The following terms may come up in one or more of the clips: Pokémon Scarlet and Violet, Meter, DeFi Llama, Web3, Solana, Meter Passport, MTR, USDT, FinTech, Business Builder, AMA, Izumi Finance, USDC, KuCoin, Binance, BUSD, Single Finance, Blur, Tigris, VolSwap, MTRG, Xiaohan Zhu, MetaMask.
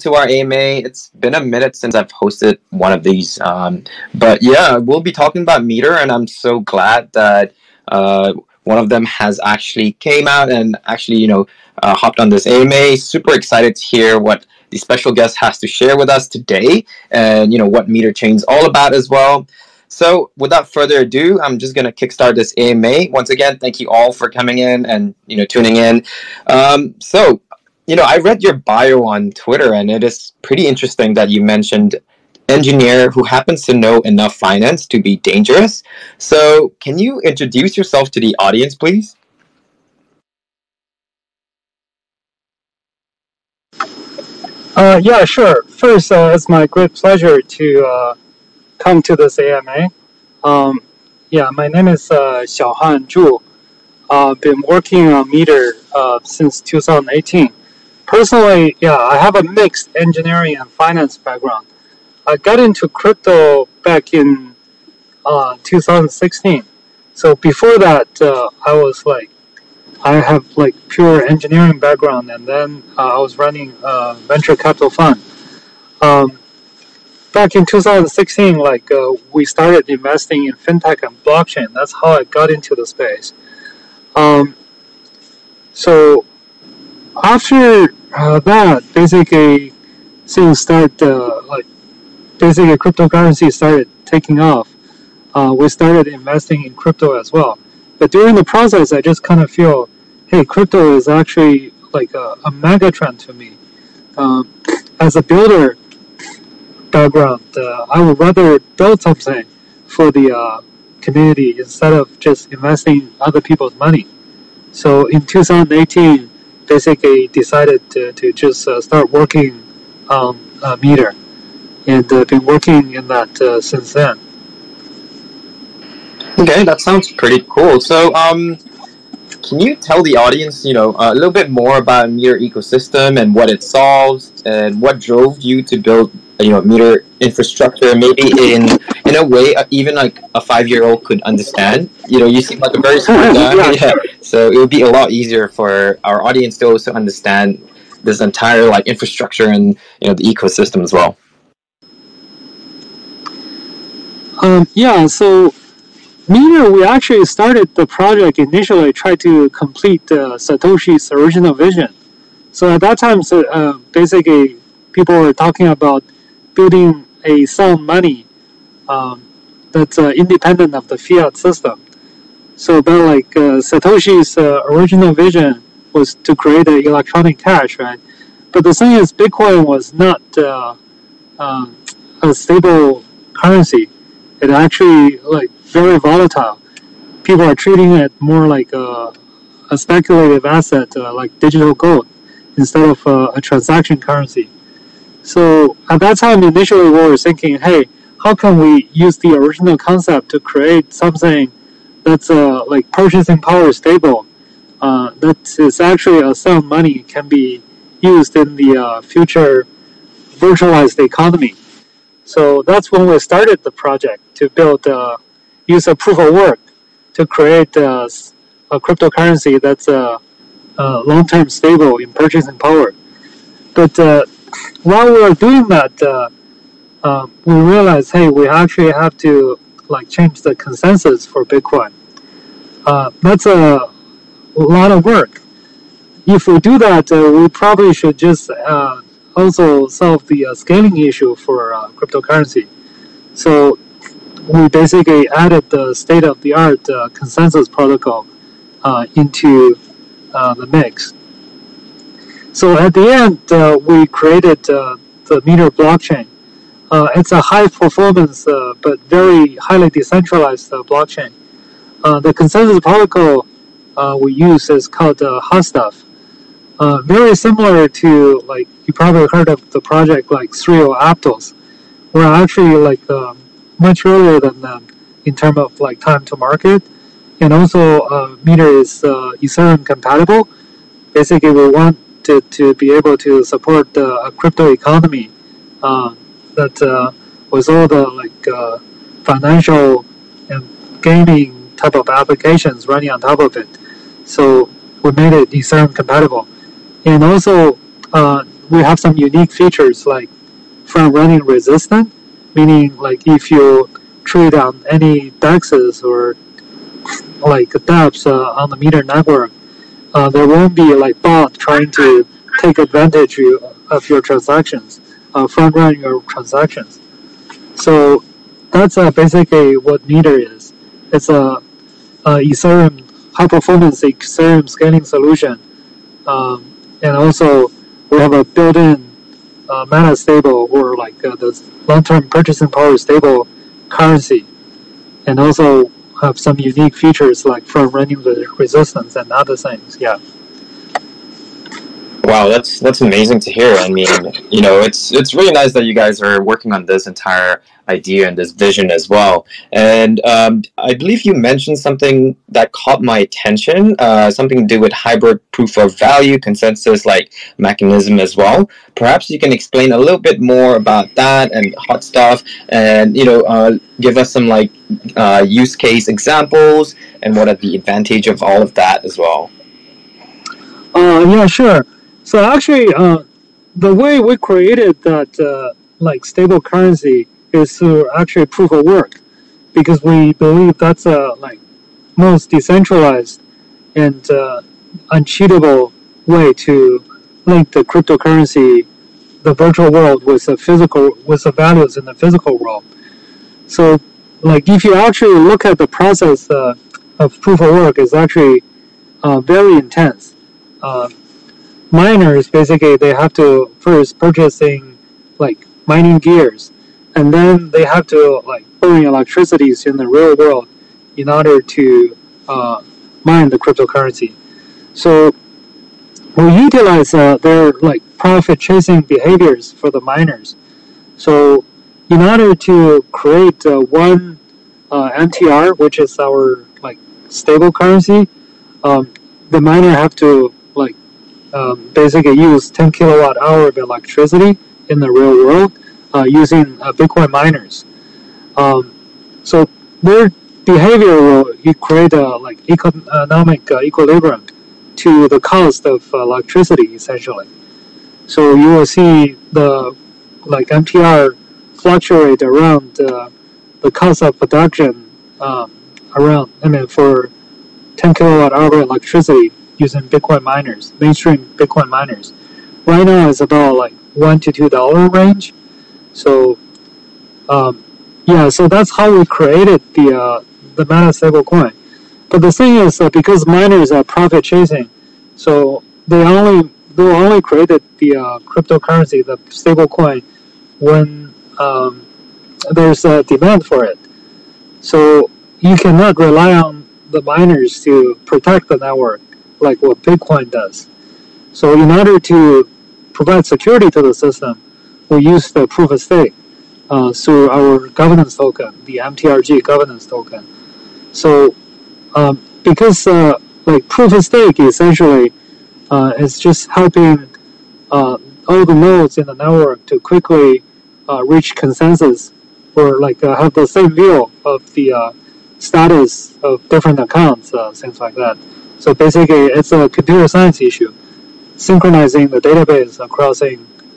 To our AMA. It's been a minute since I've hosted one of these, but yeah, we'll be talking about Meter, and I'm so glad that one of them has actually came out and actually, you know, hopped on this AMA. Super excited to hear what the special guest has to share with us today, and you know what Meter chain's all about as well. So without further ado, I'm just gonna kickstart this AMA. Once again, thank you all for coming in and, you know, tuning in. So, you know, I read your bio on Twitter, and it is pretty interesting that you mentioned engineer who happens to know enough finance to be dangerous. So can you introduce yourself to the audience, please? Yeah, sure. First, it's my great pleasure to come to this AMA. Yeah, my name is Xiaohan Zhu. I've been working on Meter since 2018. Personally, yeah, I have a mixed engineering and finance background. I got into crypto back in 2016. So before that, I have pure engineering background, and then I was running a venture capital fund. Back in 2016, we started investing in fintech and blockchain. That's how I got into the space. So after that, basically, things started, basically cryptocurrency started taking off. We started investing in crypto as well. But during the process, I just kind of feel, hey, crypto is actually like a mega trend to me. As a builder background, I would rather build something for the community instead of just investing in other people's money. So in 2018, basically decided to just start working on Meter, and been working in that since then. Okay, that sounds pretty cool. So can you tell the audience, you know, a little bit more about Meter ecosystem and what it solves, and what drove you to build, you know, Meter infrastructure, maybe in a way even like a 5-year-old could understand? You know, you seem like a very smart guy. Yeah. So it would be a lot easier for our audience to also understand this entire like infrastructure and, you know, the ecosystem as well. Yeah, so Meter, we actually started the project initially, tried to complete Satoshi's original vision. So at that time, so, basically people were talking about building a sound money that's independent of the fiat system. So but like Satoshi's original vision was to create an electronic cash, right? But the thing is, Bitcoin was not a stable currency. It actually like very volatile. People are treating it more like a speculative asset, like digital gold, instead of a transaction currency. So at that time, initially we were thinking, hey, how can we use the original concept to create something that's like purchasing power stable, that is actually a sound money, can be used in the future virtualized economy. So that's when we started the project to build, use a proof of work to create a cryptocurrency that's long-term stable in purchasing power. But while we were doing that, we realized, hey, we actually have to like change the consensus for Bitcoin. That's a lot of work. If we do that, we probably should just also solve the scaling issue for cryptocurrency. So we basically added the state-of-the-art consensus protocol into the mix. So at the end, we created the Meter blockchain. It's a high-performance but very highly decentralized blockchain. The consensus protocol we use is called HotStuff. Very similar to, like, you probably heard of the project like Aptos. We're actually like much earlier than them in terms of like time to market, and also Meter is Ethereum compatible. Basically, we want to be able to support a crypto economy that with all the like financial and gaming type of applications running on top of it. So we made it Ethereum compatible, and also we have some unique features like front running resistant, meaning like if you trade on any DEXs or like dApps on the Meter network, there won't be like bot trying to take advantage of your transactions, front running your transactions. So that's basically what Meter is. It's a Ethereum high-performance Ethereum scaling solution, and also we have a built-in mana stable, or like the long-term purchasing power stable currency, and also have some unique features like front running resistance and other things. Yeah. Wow, that's amazing to hear. I mean, you know, it's really nice that you guys are working on this entire idea and this vision as well. And I believe you mentioned something that caught my attention, something to do with hybrid proof of value consensus like mechanism as well. Perhaps you can explain a little bit more about that and HotStuff, and you know, give us some like use case examples and what are the advantage of all of that as well. Yeah, sure. So actually, the way we created that like stable currency is through actually proof of work, because we believe that's like most decentralized and uncheatable way to link the cryptocurrency, the virtual world, with the physical, with the values in the physical world. So, like if you actually look at the process of proof of work, it's actually very intense. Miners basically they have to first purchasing like mining gears, and then they have to like burn electricities in the real world in order to mine the cryptocurrency. So we utilize their like profit chasing behaviors for the miners. So in order to create one MTR, which is our like stable currency, the miner have to like basically use 10 kilowatt hour of electricity in the real world using Bitcoin miners. So their behavior will create a like economic equilibrium to the cost of electricity essentially. So you will see the like MTR fluctuate around the cost of production around, I mean, for 10 kilowatt hour electricity using Bitcoin miners, mainstream Bitcoin miners. Right now it's about like $1 to $2 range. So, yeah, so that's how we created the mana stable coin. But the thing is that because miners are profit chasing, so they only created the cryptocurrency, the stable coin, when there's a demand for it. So you cannot rely on the miners to protect the network like what Bitcoin does. So in order to provide security to the system, we use the proof of stake through our governance token, the MTRG governance token. So because like proof of stake essentially is just helping all the nodes in the network to quickly reach consensus, or like have the same view of the status of different accounts, things like that. So basically it's a computer science issue, synchronizing the database across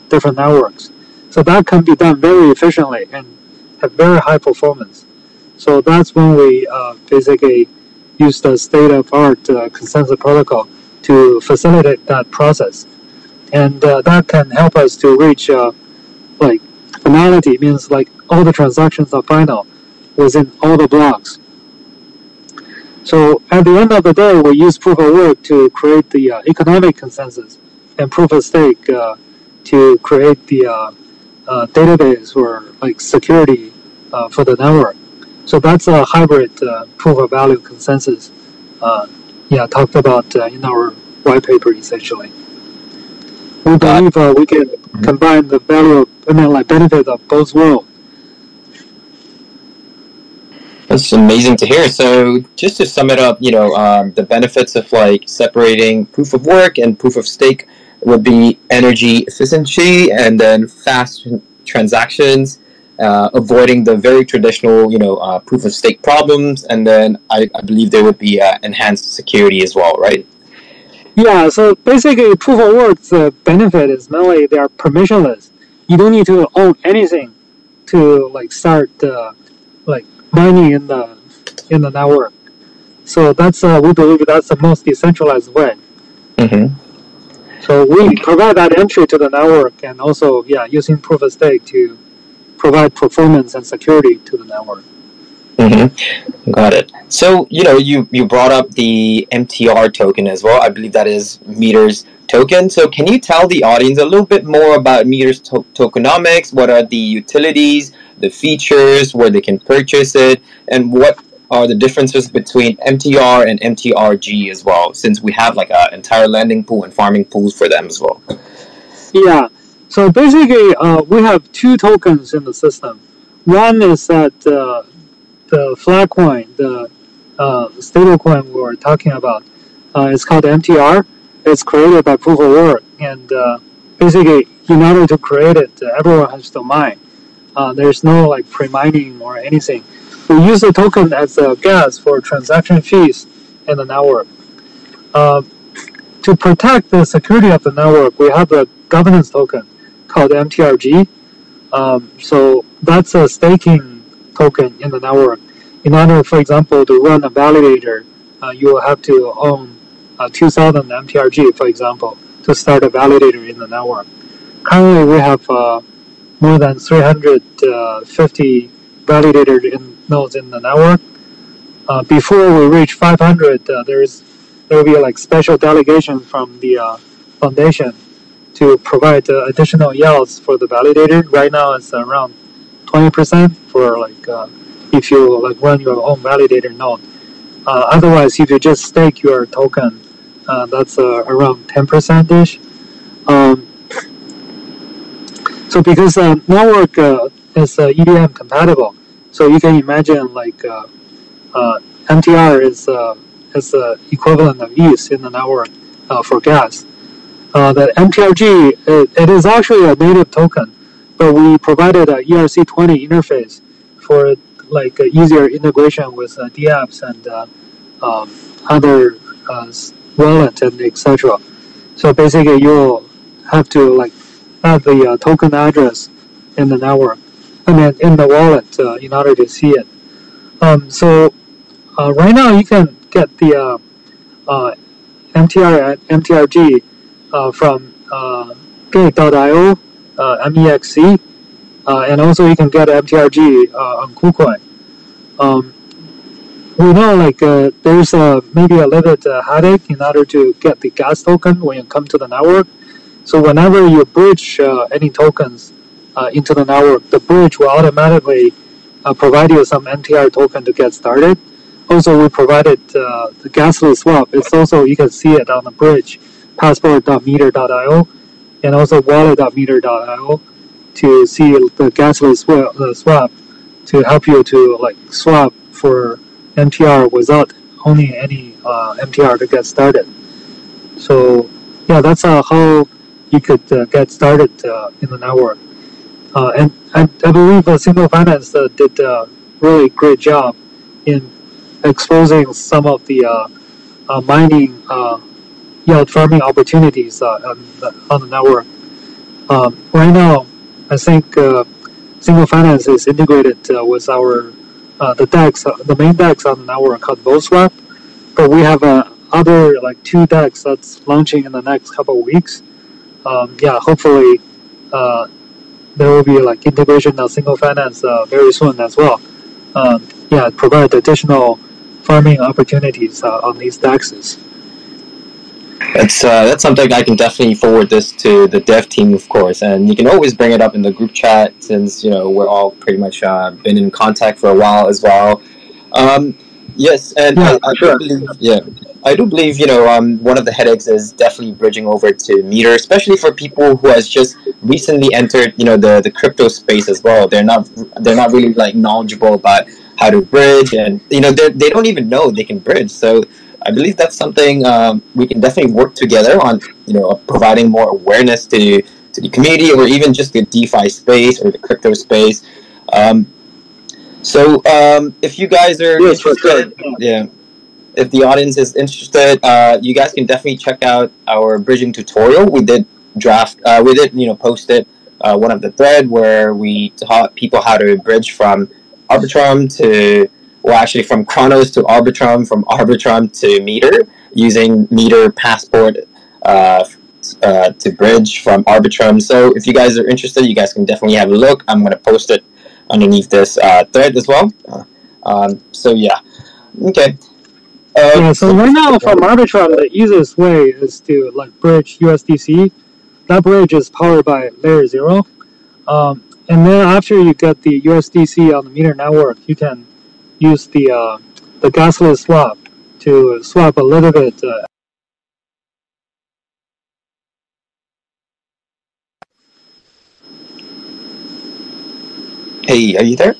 different networks. So that can be done very efficiently and have very high performance. So that's when we basically use the state-of-art consensus protocol to facilitate that process. And that can help us to reach like finality, means like all the transactions are final within all the blocks. So at the end of the day, we use proof of work to create the economic consensus, and proof of stake to create the database or like security for the network. So that's a hybrid proof of value consensus. Yeah, talked about in our white paper essentially. We believe we can combine the value and like benefit of both worlds. That's amazing to hear. So just to sum it up, you know, the benefits of like separating proof of work and proof of stake would be energy efficiency, and then fast transactions, avoiding the very traditional, you know, proof of stake problems, and then I believe there would be enhanced security as well, right? Yeah, so basically proof of work's benefit is mainly they are permissionless. You don't need to own anything to like start like mining in the network. So that's we believe that's the most decentralized way. Mm-hmm. So we provide that entry to the network, and also using proof of stake to provide performance and security to the network. Mm-hmm. Got it. So, you know, you brought up the MTR token as well. I believe that is Meter's token. So can you tell the audience a little bit more about Meter's tokenomics? What are the utilities, the features, where they can purchase it, and what are the differences between MTR and MTRG as well, since we have like an entire lending pool and farming pools for them as well? Yeah. So basically, we have two tokens in the system. One is that the flag coin, the stable coin we were talking about, it's called MTR. It's created by proof of work, and basically, in order to create it, everyone has to mine. There's no like pre-mining or anything. We use the token as a gas for transaction fees in the network. To protect the security of the network, we have a governance token called MTRG. So that's a staking token in the network. In order, for example, to run a validator, you will have to own 2,000 MTRG, for example, to start a validator in the network. Currently, we have more than 350 validator nodes in the network. Before we reach 500, there will be like special delegation from the foundation to provide additional yields for the validator. Right now, it's around 20% for like if you like run your own validator node. Otherwise, if you just stake your token, that's around 10%ish. So because network is EVM compatible, so you can imagine like MTR is the equivalent of ETH in the network for gas. The MTRG it is actually a native token. So we provided a ERC20 interface for like easier integration with dApps and other wallet and etc. So basically, you'll have to like add the token address in the network, I mean in the wallet, in order to see it. So right now, you can get the MTR and MTRG from gate.io. MEXC, and also you can get MTRG on KuCoin. We know like there's maybe a little bit headache in order to get the gas token when you come to the network. So whenever you bridge any tokens into the network, the bridge will automatically provide you some MTR token to get started. Also, we provided the gasless swap. It's also, you can see it on the bridge, passport.meter.io. and also wallet.meter.io to see the gasless swap to help you to like swap for MTR without owning any MTR to get started. So yeah, that's how you could get started in the network. And I believe Single Finance did a really great job in exposing some of the mining yield farming opportunities on the network. Right now, I think Single Finance is integrated with our the DEX, the main DEX on the network called VolSwap, but we have other like two DEX that's launching in the next couple of weeks. Hopefully there will be like integration of Single Finance very soon as well. Provide additional farming opportunities on these DEXs. That's something I can definitely forward this to the dev team, of course, and you can always bring it up in the group chat, since, you know, we're all pretty much been in contact for a while as well. I do believe, you know, one of the headaches is definitely bridging over to Meter, especially for people who has just recently entered, you know, the crypto space as well. They're not really like knowledgeable about how to bridge, and you know, they don't even know they can bridge. So I believe that's something we can definitely work together on, you know, providing more awareness to the community, or even just the DeFi space or the crypto space. If you guys are interested, if the audience is interested, you guys can definitely check out our bridging tutorial. We did draft, we did, you know, post it, one of the thread where we taught people how to bridge from Arbitrum to, well, actually from Chronos to Arbitrum, from Arbitrum to Meter, using Meter Passport to bridge from Arbitrum. So if you guys are interested, you guys can definitely have a look. I'm going to post it underneath this thread as well. So yeah, okay. Yeah, so right now from Arbitrum, the easiest way is to like bridge USDC. That bridge is powered by Layer Zero. And then after you get the USDC on the Meter network, you can use the gasless swap to swap a little bit Hey, are you there?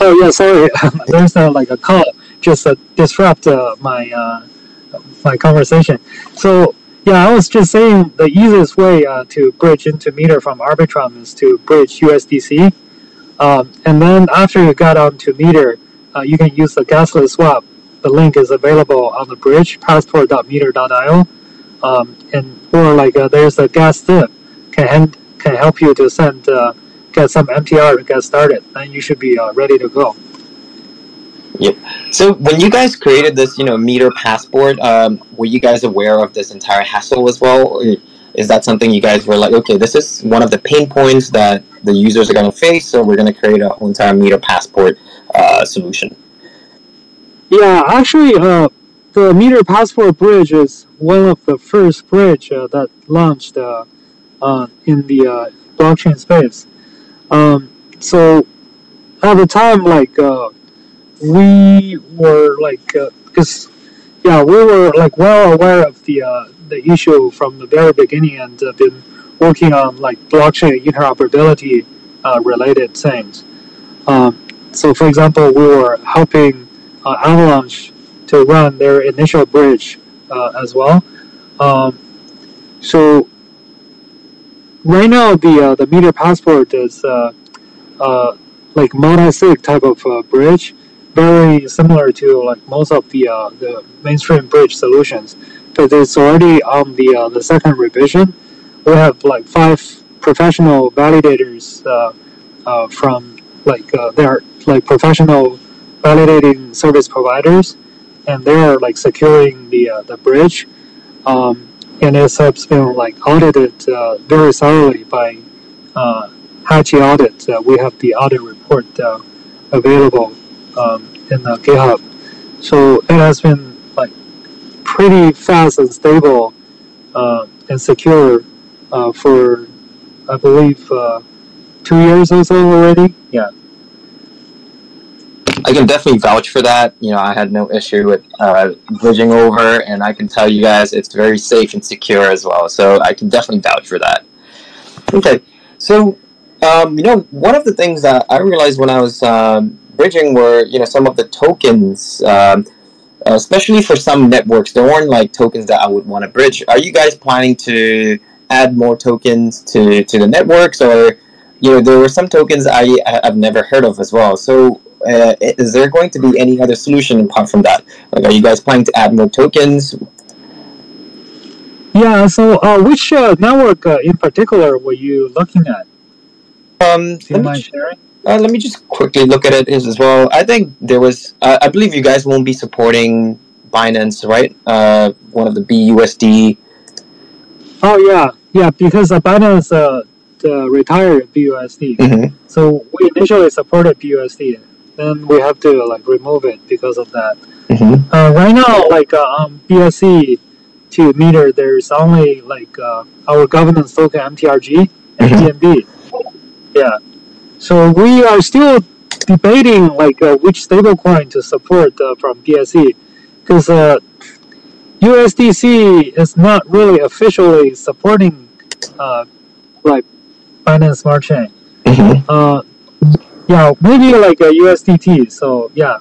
Oh yeah, sorry. There's like a call just disrupt my conversation. So yeah, I was just saying the easiest way to bridge into Meter from Arbitrum is to bridge USDC, and then after you got onto Meter, you can use the gasless swap. The link is available on the bridge passport.meter.io, and or like there's a gas tip can help you to send get some MTR to get started. Then you should be ready to go. Yep. So when you guys created this, you know, Meter Passport, were you guys aware of this entire hassle as well? Is that something you guys were like, okay, this is one of the pain points that the users are going to face, so we're going to create a whole entire Meter Passport solution? Yeah, actually, the Meter Passport bridge is one of the first bridge that launched in the blockchain space. So at the time, like, we were like, we were like well aware of the issue from the very beginning, and been working on like blockchain interoperability related things. So for example, we were helping Avalanche to run their initial bridge as well. So right now the Meter Passport is like multi-sig type of bridge, very similar to like most of the mainstream bridge solutions, but it's already on the second revision. We have like 5 professional validators from like they're like professional validating service providers, and they're like securing the bridge, and it's been like audited very thoroughly by Hatchi Audit. We have the audit report available in the GitHub, so it has been like pretty fast and stable and secure for I believe 2 years or so already. Yeah, I can definitely vouch for that. You know, I had no issue with bridging over, and I can tell you guys it's very safe and secure as well. So I can definitely vouch for that. Okay, so you know, one of the things that I realized when I was bridging were, you know, some of the tokens, especially for some networks, there weren't like tokens that I would want to bridge. Are you guys planning to add more tokens to the networks? Or, you know, there were some tokens I've never heard of as well. So is there going to be any other solution apart from that? Like, are you guys planning to add more tokens? Yeah, so which network in particular were you looking at? Do you mind sharing? Let me just quickly look at it as well. I think there was, I believe you guys won't be supporting Binance, right? One of the BUSD. Oh, yeah. Yeah, because Binance retired BUSD. Mm-hmm. So we initially supported BUSD. Then we have to like remove it because of that. Mm-hmm. Right now, like on BSC to Meter, there's only like our governance token MTRG and GMB. Yeah. So we are still debating like which stablecoin to support from BSC, because USDC is not really officially supporting like Binance Smart Chain. Mm-hmm. Yeah, maybe like a USDT. So yeah,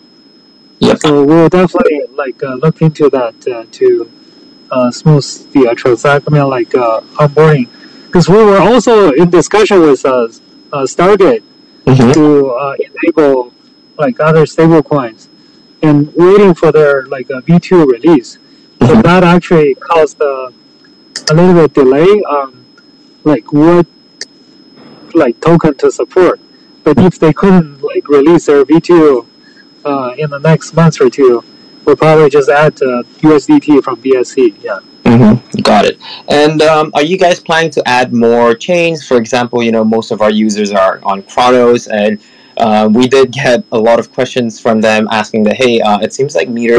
yep. So we'll definitely like look into that to smooth the transaction, I mean, like onboarding, because we were also in discussion with Stargate. Mm-hmm. To enable like other stable coins, and waiting for their like a V2 release. So that actually caused a little bit delay on like what like token to support. But if they couldn't like release their V2 in the next month or two, we'll probably just add USDT from BSC. Yeah. Mm-hmm. Got it. And are you guys planning to add more chains? For example, you know, most of our users are on Chronos, and we did get a lot of questions from them asking that, hey, it seems like Meter,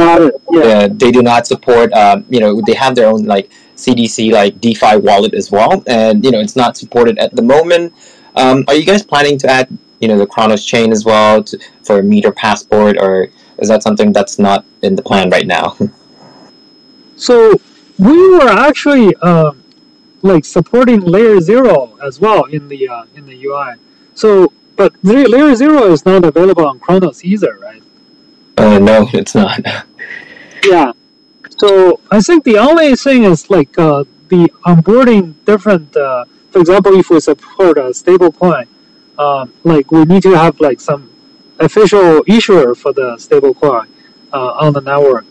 they do not support, you know, they have their own like CDC, like DeFi wallet as well. And, you know, it's not supported at the moment. Are you guys planning to add, you know, the Chronos chain as well to, for Meter Passport, or is that something that's not in the plan right now? So we were actually like supporting Layer Zero as well in the UI. So, but Layer Zero is not available on Chronos either, right? No, it's not. Yeah. So I think the only thing is like the onboarding different. For example, if we support a stablecoin, like we need to have like some official issuer for the stablecoin on the network,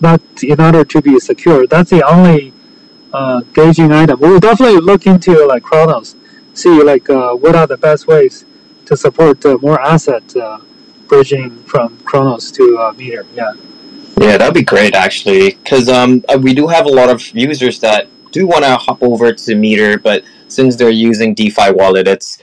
that in order to be secure. That's the only gauging item. We'll definitely look into like Chronos, see like what are the best ways to support more asset bridging from Chronos to Meter. Yeah. Yeah, that'd be great actually, because we do have a lot of users that do want to hop over to Meter, but since they're using DeFi wallet, it's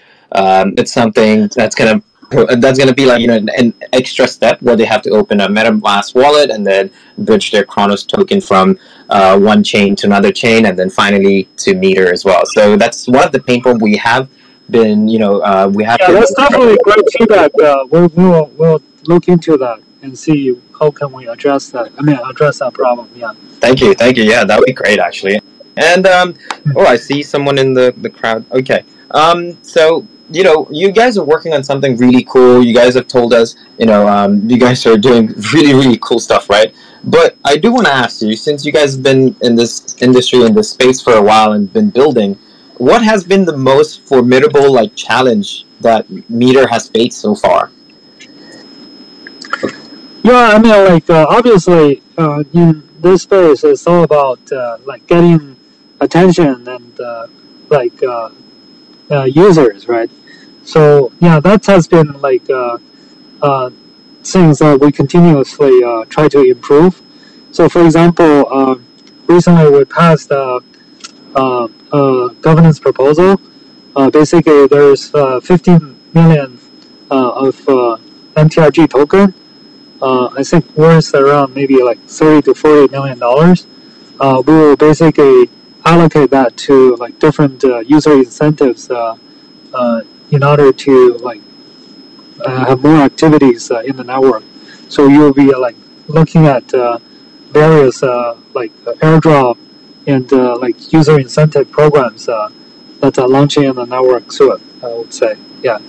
something that's gonna be like, you know, an extra step where they have to open a MetaMask wallet and then bridge their Chronos token from one chain to another chain, and then finally to Meter as well. So that's one of the pain points we have been, you know, we have. Yeah, that's definitely great feedback. We'll look into that and see how can we address that. I mean, address that problem. Yeah. Thank you. Thank you. Yeah, that would be great actually. And oh, I see someone in the crowd. Okay. So, you know, you guys are working on something really cool. You guys have told us, you know, you guys are doing really, really cool stuff, right? But I do want to ask you, since you guys have been in this industry, in this space for a while and been building, what has been the most formidable, like, challenge that Meter has faced so far? Yeah, I mean, like, obviously, in this space, it's all about, like, getting attention and, like, users, right? So yeah, that has been like things that we continuously try to improve. So for example, recently we passed a governance proposal. Basically, there's 15 million of MTRG token. I think worth around maybe like $30 to $40 million. We will basically allocate that to like different user incentives in order to like have more activities in the network. So you'll be like looking at various like airdrop and like user incentive programs that are launching in the network soon, I would say. Yeah.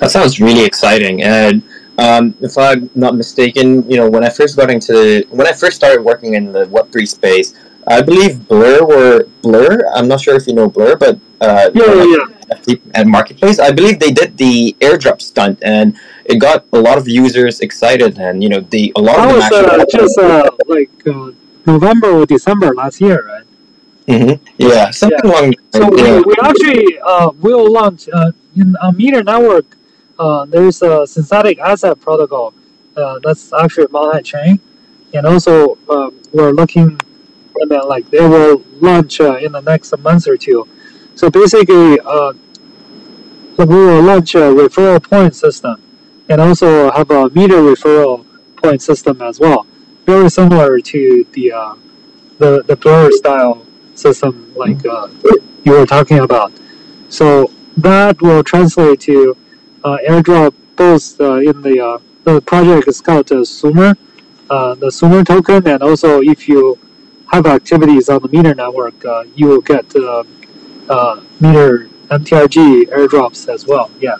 That sounds really exciting. And if I'm not mistaken, you know, when I first got into started working in the Web3 space, I believe Blur. I'm not sure if you know Blur, but at Marketplace, I believe they did the airdrop stunt, and it got a lot of users excited, and you know, that was just like November or December last year, right? Mm-hmm. Yeah, something along. So we actually will launch in a Meter network. There's a synthetic asset protocol that's actually multi-chain, and also we're looking. And then, like, they will launch in the next month or two. So basically, we will launch a referral point system, and also have a Meter referral point system as well, very similar to the Blur style system like you were talking about. So that will translate to airdrop both in the project is called Sumer, the Sumer token, and also if you have activities on the Meter network, you will get Meter MTRG airdrops as well. Yeah,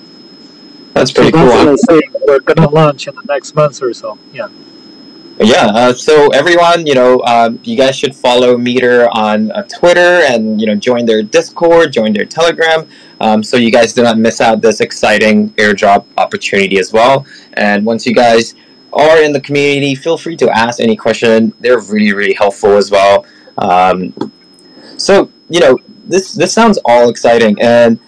that's pretty cool. That's what I say, we're gonna launch in the next month or so. Yeah. Yeah. So everyone, you know, you guys should follow Meter on Twitter, and you know, join their Discord, join their Telegram, so you guys do not miss out this exciting airdrop opportunity as well. And once you guys are in the community, feel free to ask any question. They're really helpful as well. So you know, this sounds all exciting, and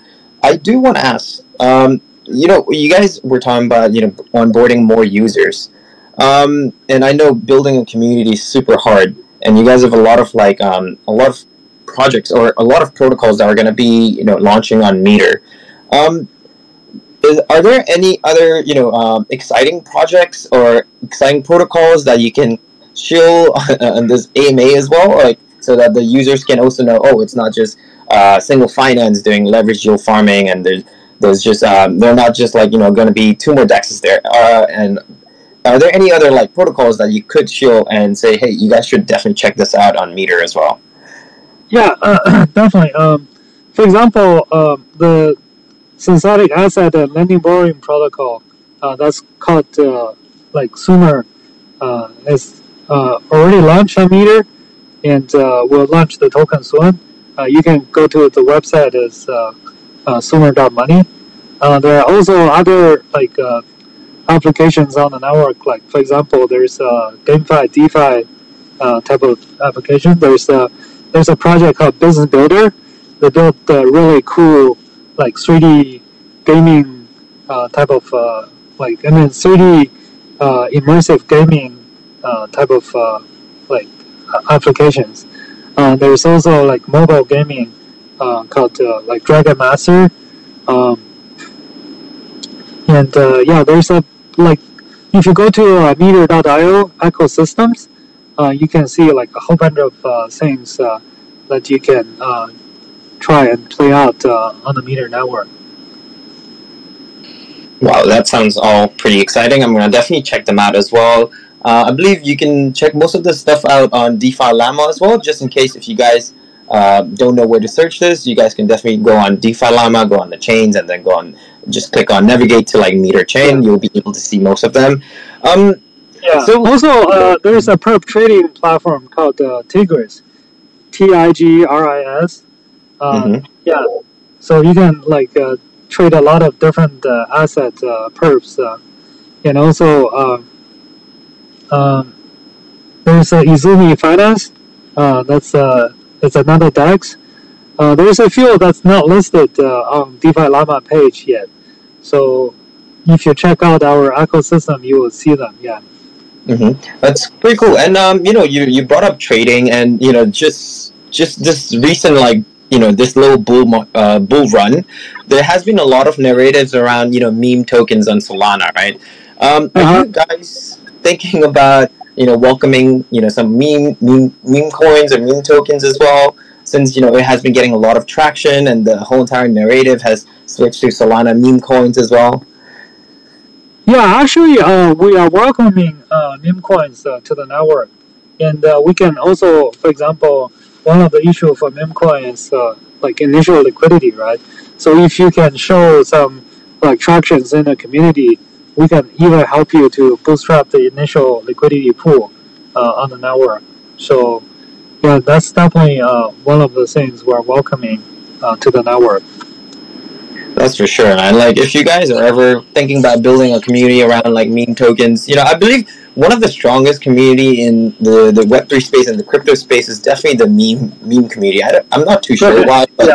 I do want to ask, you know, you guys were talking about, you know, onboarding more users, and I know building a community is super hard, and you guys have a lot of like a lot of projects or a lot of protocols that are going to be, you know, launching on Meter. Are there any other, you know, exciting projects or exciting protocols that you can show on this AMA as well, like so that the users can also know, oh, it's not just Single Finance doing leverage yield farming, and there's just they're not just like, you know, going to be 2 more DEXs there. And are there any other like protocols that you could show and say, hey, you guys should definitely check this out on Meter as well? Yeah, definitely. For example, the synthetic asset lending borrowing protocol that's called like Sumer is already launched on Meter, and we'll launch the token soon. You can go to the website as sumer.money. There are also other like applications on the network, like for example, there's DeFi type of application. There's a project called Business Builder. They built really cool like 3D gaming type of like, I mean 3D immersive gaming type of like applications. There's also like mobile gaming called like Dragon Master, and yeah, there's a like, if you go to Meter.io ecosystems, you can see like a whole bunch of things that you can try and play out on the Meter network. Wow, that sounds all pretty exciting. I'm gonna definitely check them out as well. I believe you can check most of this stuff out on DeFi Llama as well, just in case if you guys don't know where to search this. You guys can definitely go on DeFi Llama, go on the chains, and then go on, just click on navigate to like Meter chain. You'll be able to see most of them. Yeah. So also there's a perp trading platform called Tigris, Tigris. Yeah, so you can like trade a lot of different asset perps, and also there's Izumi Finance. That's it's another DEX. There's a few that's not listed on DeFi Llama page yet. So if you check out our ecosystem, you will see them. Yeah. That's pretty cool. And you know, you brought up trading, and you know, just this recent like, you know, this little bull run, there has been a lot of narratives around, you know, meme tokens on Solana, right? Are you guys thinking about, you know, welcoming, you know, some meme coins or meme tokens as well, since, you know, it has been getting a lot of traction and the whole entire narrative has switched to Solana meme coins as well? Yeah, actually, we are welcoming meme coins to the network, and we can also, for example, one of the issues for meme coins is like initial liquidity, right? So if you can show some like tractions in the community, we can either help you to bootstrap the initial liquidity pool on the network. So yeah, that's definitely one of the things we're welcoming to the network. That's for sure. And like, if you guys are ever thinking about building a community around like meme tokens, you know, I believe one of the strongest community in the Web3 space and the crypto space is definitely the meme community. I'm not too sure why, but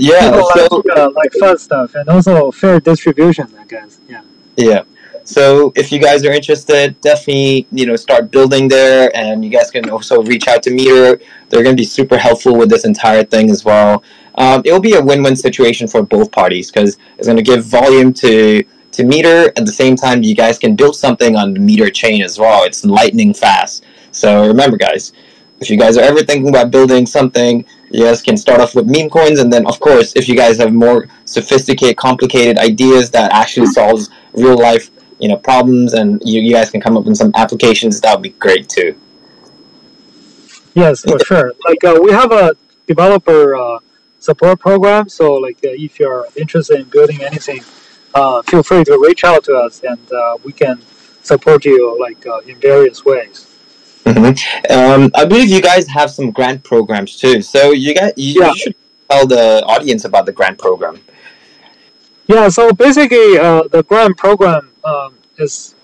yeah, people so, like fun stuff and also fair distribution, I guess. Yeah. Yeah. So if you guys are interested, definitely, you know, start building there, and you guys can also reach out to Meter. They're going to be super helpful with this entire thing as well. It'll be a win-win situation for both parties, because it's going to give volume to Meter. At the same time, you guys can build something on the Meter chain as well. It's lightning fast. So remember, guys, if you guys are ever thinking about building something, you guys can start off with meme coins, and then, of course, if you guys have more sophisticated, complicated ideas that actually solves real-life, you know, problems, and you guys can come up with some applications, that would be great too. Yes, for sure. Like we have a developer support program, so like if you're interested in building anything, feel free to reach out to us, and we can support you like in various ways. I believe you guys have some grant programs too, so you should tell the audience about the grant program. Yeah, so basically the grant program is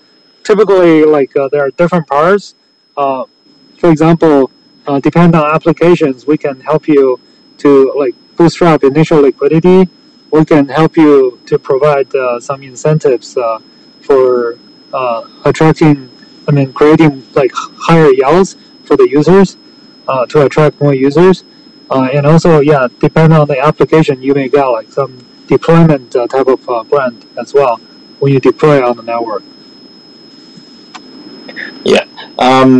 typically like there are different parts. For example, depending on applications, we can help you to like bootstrap initial liquidity. We can help you to provide some incentives for attracting, creating like higher yields for the users to attract more users. And also, yeah, depending on the application, you may get like some deployment type of brand as well when you deploy on the network. Yeah,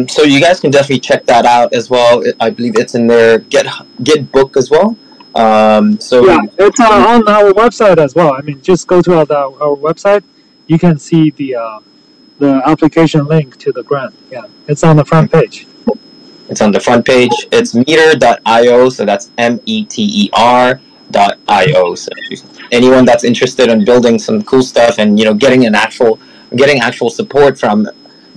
so you guys can definitely check that out as well. I believe it's in their Git book as well. So yeah, it's on our website as well. Just go to our website. You can see the application link to the grant. Yeah, it's on the front page. It's on the front page. It's meter.io, so that's meter.io. So anyone that's interested in building some cool stuff and getting an actual support from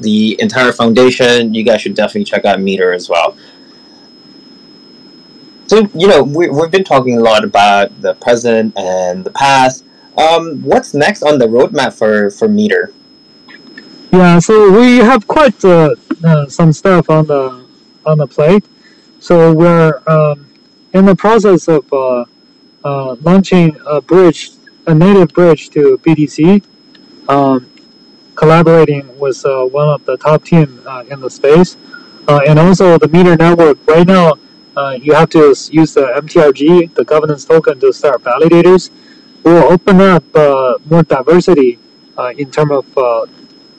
the entire foundation, you guys should definitely check out Meter as well. So we've been talking a lot about the present and the past. What's next on the roadmap for Meter? Yeah, so we have quite some stuff on the plate. So we're in the process of launching a native bridge to BTC, collaborating with one of the top team in the space, and also the Meter network. Right now, you have to use the MTRG, the governance token, to start validators. We'll open up more diversity in terms of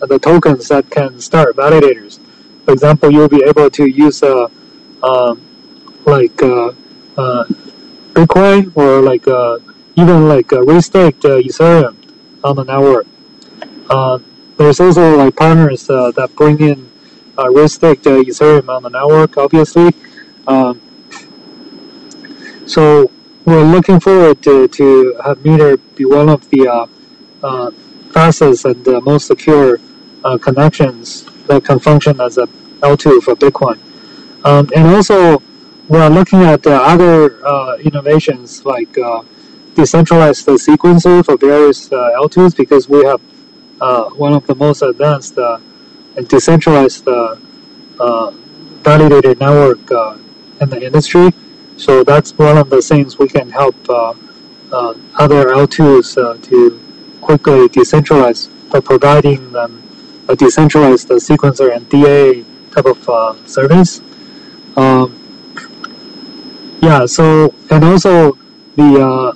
the tokens that can start validators. For example, you'll be able to use Bitcoin or even restaked Ethereum on the network. There's also partners that bring in restaked Ethereum on the network, obviously. So we're looking forward to have Meter be one of the fastest and most secure connections that can function as a L2 for Bitcoin. And also, we're looking at other innovations like decentralized sequencer for various L2s, because we have one of the most advanced and decentralized validator network in the industry. So that's one of the things we can help other L2s to quickly decentralize by providing them a decentralized sequencer and DA type of service. Yeah. So and also the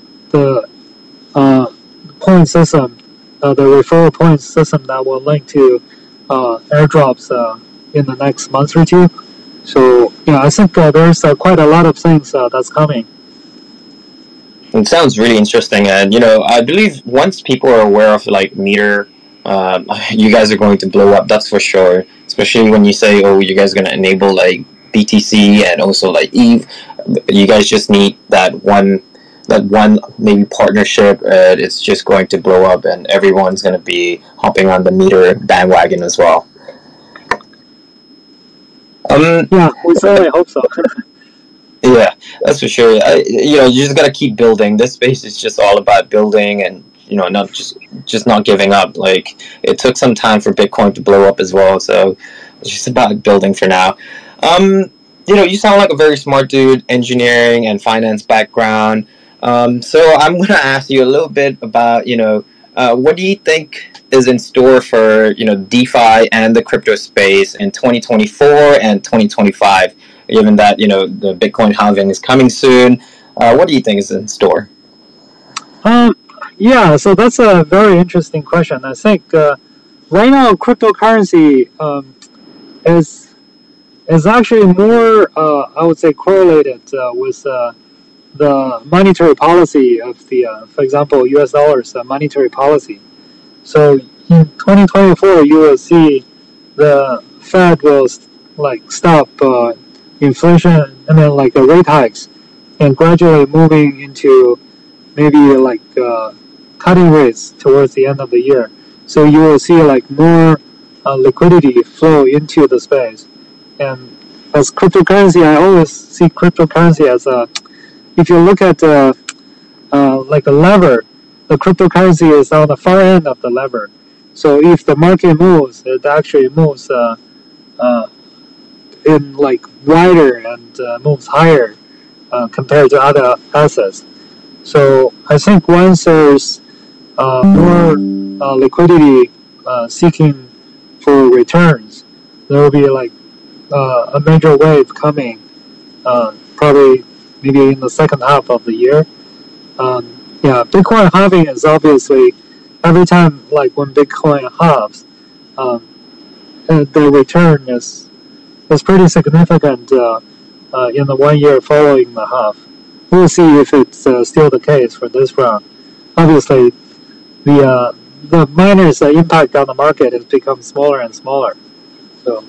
point system, the referral point system that will link to airdrops in the next month or two. So yeah, I think there's quite a lot of things that's coming. It sounds really interesting, and I believe once people are aware of Meter, you guys are going to blow up. That's for sure. Especially when you say, "Oh, you guys are going to enable BTC and also ETH." You guys just need that one maybe partnership. It's just going to blow up, and everyone's going to be hopping on the Meter bandwagon as well. Yeah, we certainly hope so. Yeah, that's for sure. You just gotta keep building. This space is just all about building, and not just not giving up. It took some time for Bitcoin to blow up as well, so it's just about building for now. You sound like a very smart dude, engineering and finance background. So I'm gonna ask you a little bit about what do you think is in store for DeFi and the crypto space in 2024 and 2025, given that the Bitcoin halving is coming soon? What do you think is in store? Yeah, so that's a very interesting question. I think right now cryptocurrency is actually more I would say correlated with the monetary policy of the for example US dollars monetary policy. So in 2024, you will see the Fed will stop inflation and then rate hikes, and gradually moving into maybe cutting rates towards the end of the year. So you will see more liquidity flow into the space. And as cryptocurrency, I always see cryptocurrency as a, if you look at a lever, the cryptocurrency is on the far end of the lever. So if the market moves, it actually moves in like wider and moves higher compared to other assets. So I think once there's more liquidity seeking for returns, there will be like a major wave coming, probably maybe in the second half of the year. Yeah, Bitcoin halving is obviously every time, like when Bitcoin halves, the return is pretty significant in the 1 year following the half. We'll see if it's still the case for this round. Obviously, the miners' impact on the market has become smaller and smaller, so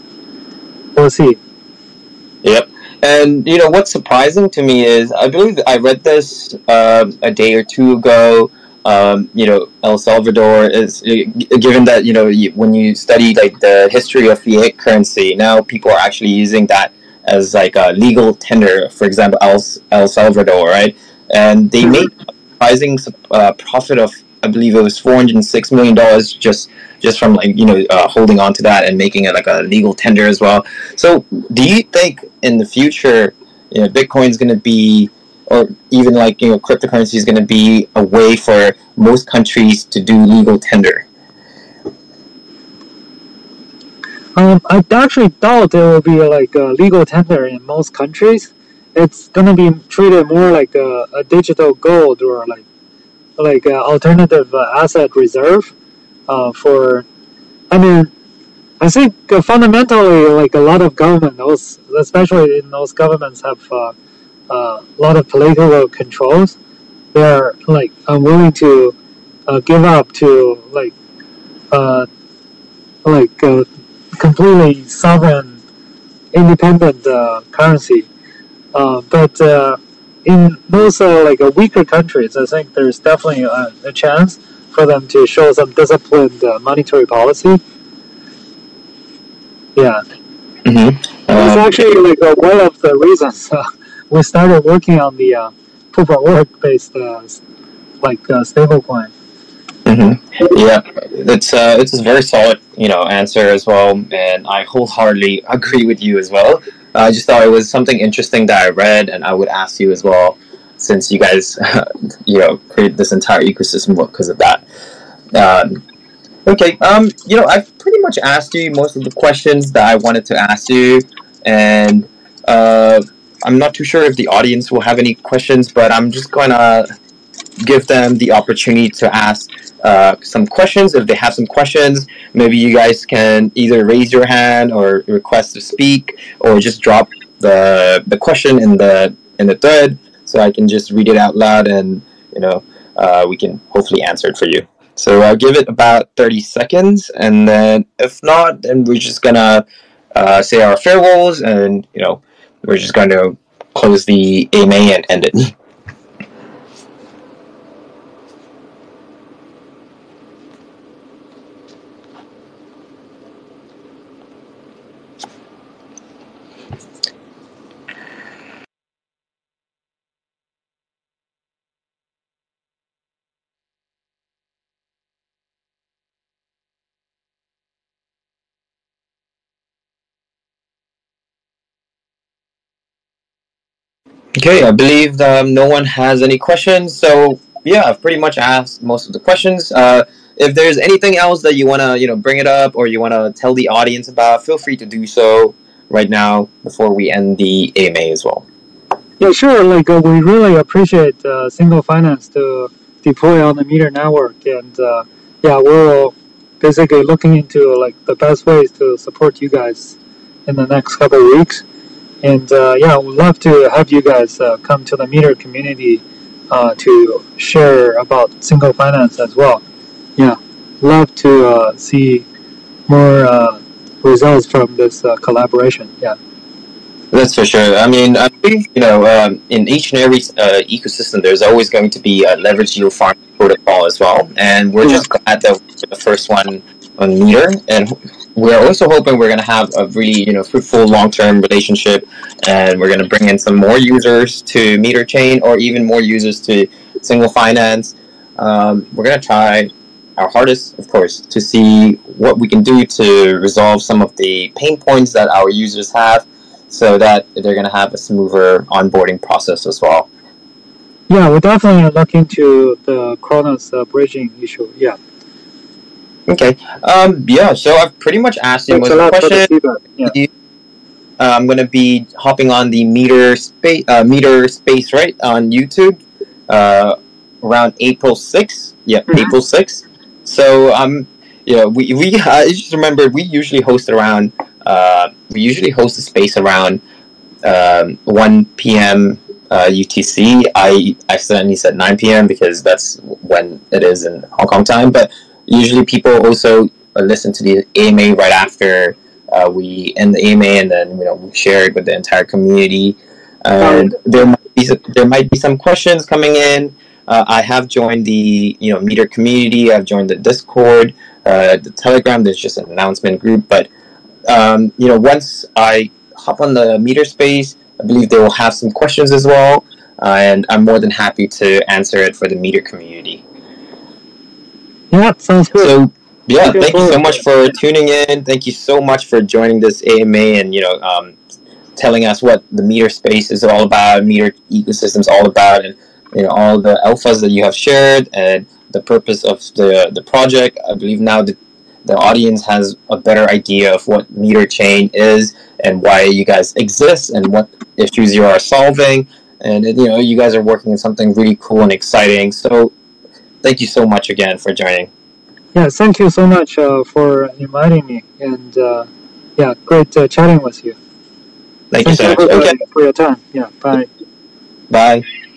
we'll see. Yep. And you know what's surprising to me is I believe I read this a day or two ago. You know, El Salvador is given that when you study like the history of fiat currency, now people are actually using that as like a legal tender. For example, El Salvador, right? And they made a surprising profit of, I believe it was $406 million just from like holding on to that and making it like a legal tender as well. So do you think in the future, Bitcoin's going to be, or even like cryptocurrency is going to be a way for most countries to do legal tender? I actually doubt there will be like a legal tender in most countries. It's going to be treated more like a digital gold or like alternative asset reserve. I mean, I think fundamentally, like a lot of governments, especially in those governments, have a lot of political controls. They're like unwilling to give up to like completely sovereign, independent currency. But in those like weaker countries, I think there's definitely a chance for them to show some disciplined monetary policy. Yeah. Mm-hmm. It's actually like one of the reasons we started working on the proof-of-work based stablecoin. Mm-hmm. Yeah, it's a very solid answer as well, and I wholeheartedly agree with you as well. I just thought it was something interesting that I read, and I would ask you as well, since you guys, created this entire ecosystem because of that. Okay, I've pretty much asked you most of the questions that I wanted to ask you, and I'm not too sure if the audience will have any questions, but I'm just going to give them the opportunity to ask some questions. If they have some questions, maybe you guys can either raise your hand or request to speak, or just drop the question in the thread, so I can just read it out loud, and we can hopefully answer it for you. So I'll give it about 30 seconds, and then if not, then we're just gonna say our farewells, and we're just going to close the AMA and end it. Okay, I believe no one has any questions, so yeah, I've pretty much asked most of the questions. If there's anything else that you want to, bring it up or you want to tell the audience about, feel free to do so right now before we end the AMA as well. Yeah, sure. Like we really appreciate Single Finance to deploy on the Meter network, and yeah, we're basically looking into like the best ways to support you guys in the next couple of weeks. And yeah, we'd love to have you guys come to the Meter community to share about Single Finance as well. Yeah, love to see more results from this collaboration. Yeah, that's for sure. I mean, I think in each and every ecosystem, there's always going to be a leveraged yield farming protocol as well, and we're just glad that we're the first one on Meter, and we're also hoping we're going to have a really fruitful long-term relationship, and we're going to bring in some more users to Meter Chain or even more users to Single Finance. We're going to try our hardest, of course, to see what we can do to resolve some of the pain points that our users have so that they're going to have a smoother onboarding process as well. Yeah, we're definitely looking into the Chronos bridging issue, yeah. Okay, yeah, so I've pretty much asked you most of the questions. I'm going to be hopping on the Meter space, right, on YouTube around April 6th. Yeah, mm-hmm. April 6th. So, you know, I just remembered we usually host around, the space around 1 p.m. UTC. I accidentally said 9 p.m. because that's when it is in Hong Kong time. But usually people also listen to the AMA right after we end the AMA, and then, you know, we share it with the entire community. And there might be some questions coming in. I have joined the, you know, Meter community. I've joined the Discord, the Telegram. There's just an announcement group. But you know, once I hop on the Meter space, I believe they will have some questions as well, and I'm more than happy to answer it for the Meter community. Yeah, sounds good. So, yeah, thank you so much for tuning in. Thank you so much for joining this AMA and, you know, telling us what the Meter space is all about, Meter ecosystem is all about, and, you know, all the alphas that you have shared and the purpose of the project. I believe now the audience has a better idea of what Meter chain is and why you guys exist and what issues you are solving. And, you know, you guys are working on something really cool and exciting. So thank you so much again for joining. Yeah, thank you so much for inviting me. And, yeah, great chatting with you. Thank you so much. Okay. For your time. Yeah, bye. Bye.